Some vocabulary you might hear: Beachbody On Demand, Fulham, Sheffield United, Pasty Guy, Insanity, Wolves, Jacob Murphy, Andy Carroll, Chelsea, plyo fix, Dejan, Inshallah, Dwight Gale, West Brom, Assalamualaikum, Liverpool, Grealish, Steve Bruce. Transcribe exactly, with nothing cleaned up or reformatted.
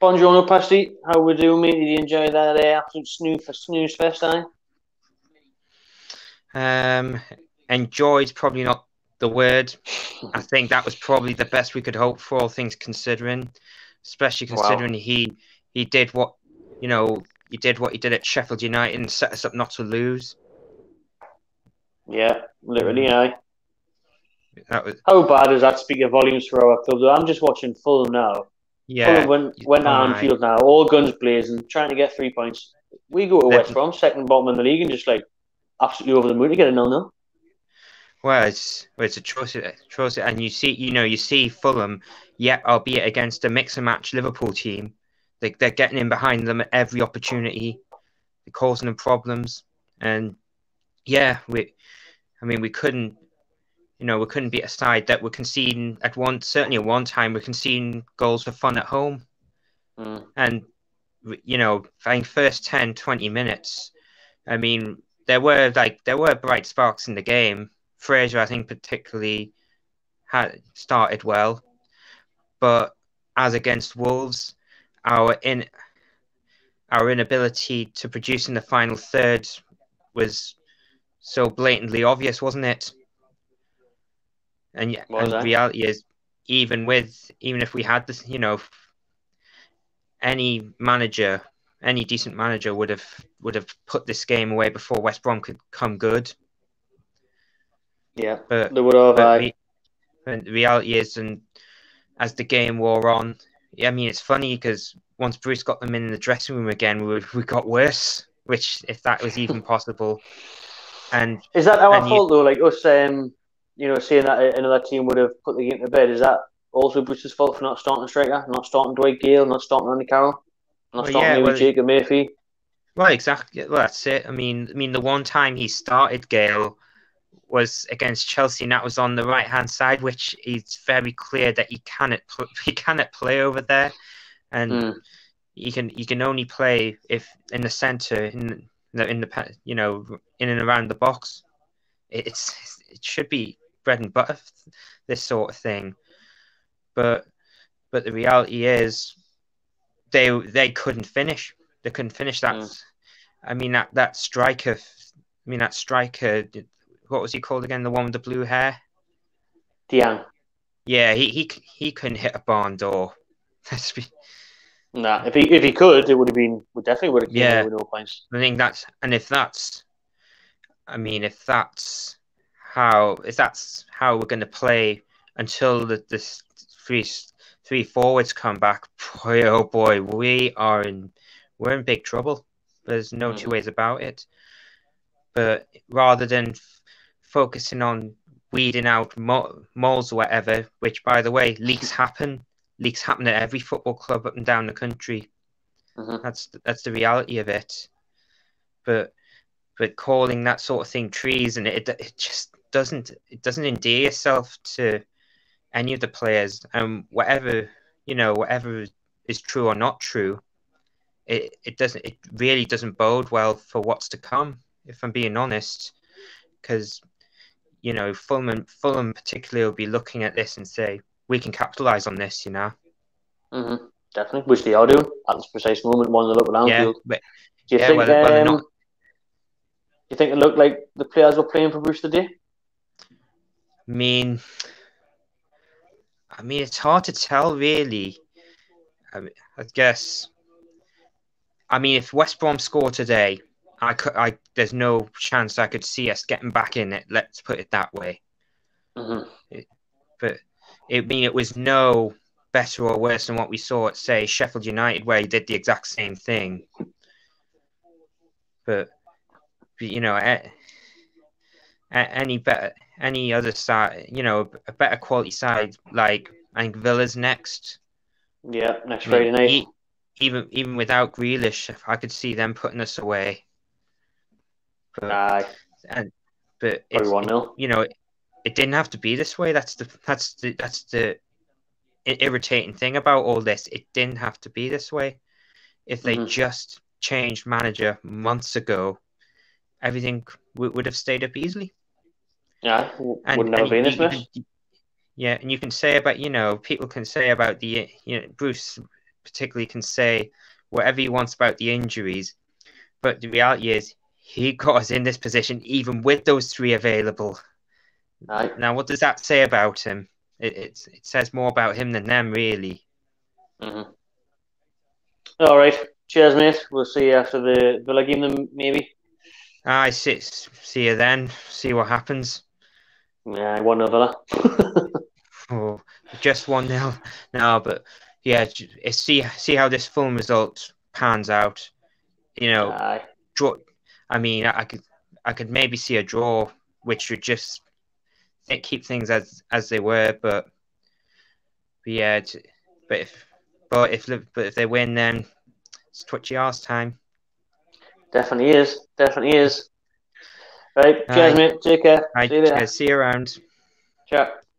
Buongiorno, Pasty. How we doing, mate? Did you enjoy that uh, absolute snooze, snooze fest, eh? Um, enjoyed, probably not the word. I think that was probably the best we could hope for, all things considering. Especially considering wow. he he did what, you know, he did what he did at Sheffield United and set us up not to lose. Yeah, literally, eh? That was... How bad does that speak of volumes for our club? I'm just watching Fulham now. Yeah, Fulham went down field now, all guns blazing, trying to get three points. We go to West then, Brom, second bottom in the league, and just like absolutely over the moon to get a nil-nil. Well, it's well, it's atrocious, atrocious, and you see, you know, you see Fulham, yeah, albeit against a mix and match Liverpool team, they they're getting in behind them at every opportunity, they're causing them problems, and yeah, we, I mean, we couldn't. You know, we couldn't beat a side that we're conceding at one, certainly at one time, we're conceding goals for fun at home. Mm. And, you know, I think first ten, twenty minutes, I mean, there were like, there were bright sparks in the game. Fraser, I think, particularly had started well. But as against Wolves, our in our inability to produce in the final third was so blatantly obvious, wasn't it? And yeah, the reality is, even with even if we had this, you know, any manager, any decent manager would have would have put this game away before West Brom could come good. Yeah, but they would have. But re and the reality is, and as the game wore on, yeah, I mean, it's funny because once Bruce got them in the dressing room again, we we got worse. Which, if that was even possible, and is that our fault though? Like us, um. You know, seeing that another team would have put the game to bed, is that also Bruce's fault for not starting a striker, not starting Dwight Gale, not starting Andy Carroll, not well, starting yeah, well, Jacob Murphy? Well, exactly. Well, that's it. I mean, I mean, the one time he started Gale was against Chelsea, and that was on the right hand side, which is very clear that he cannot he cannot play over there, and mm. he can he can only play if in the centre, in the in the you know in and around the box. It's it should be bread and butter, this sort of thing, but but the reality is they they couldn't finish. They couldn't finish that. Mm. I mean that that striker. I mean that striker. What was he called again? The one with the blue hair. Dejan. Yeah, he he he couldn't hit a barn door. Nah, if he if he could, it would have been. We definitely would have. Yeah, with no points. I think that's and if that's. I mean, if that's. How if that's how we're going to play until the this three three forwards come back? Boy, oh boy, we are in we're in big trouble. There's no two ways about it. But rather than f focusing on weeding out mo moles or whatever, which by the way, leaks happen. Leaks happen at every football club up and down the country. Mm-hmm. That's that's the reality of it. But but calling that sort of thing trees, and it it just. Doesn't it doesn't endear yourself to any of the players, and um, whatever you know, whatever is true or not true, it it doesn't it really doesn't bode well for what's to come. If I'm being honest, because you know Fulham Fulham particularly will be looking at this and say we can capitalize on this, you know. Mm-hmm. Definitely, which they are doing at this precise moment. One of the local yeah, but, do you yeah, think? Well, um, well, they're not... Do you think it looked like the players were playing for Bruce today? I mean, I mean, it's hard to tell, really. I, mean, I guess. I mean, if West Brom score today, I could. I there's no chance I could see us getting back in it. Let's put it that way. Mm-hmm. it, but it I mean it was no better or worse than what we saw at say Sheffield United, where he did the exact same thing. But, but you know, at, at any better. Any other side, you know, a better quality side, like I think Villa's next. Yeah, next Friday night. E even even without Grealish, I could see them putting us away. But, Aye. And but it's, you know, it, it didn't have to be this way. That's the that's the that's the irritating thing about all this. It didn't have to be this way. If they mm-hmm. just changed manager months ago, everything w would have stayed up easily. Yeah, and, wouldn't have been this much. Yeah, and you can say about you know people can say about the you know Bruce particularly can say whatever he wants about the injuries, but the reality is he got us in this position even with those three available. Right. Now, what does that say about him? It, it, it says more about him than them, really. Mm-hmm. All right. Cheers, mate. We'll see you after the Villa game then, maybe. I see, see you then. See what happens. Yeah, one nil Villa. Oh, just one nil now, but yeah, it's see see how this Fulham result pans out. You know, Aye. draw. I mean, I could I could maybe see a draw, which would just keep things as as they were. But, but yeah, but if but if but if they win, then it's twitchy arse time. Definitely is. Definitely is. Right, cheers, mate. Take care. Right, see you there. Cheers. See you around. Ciao.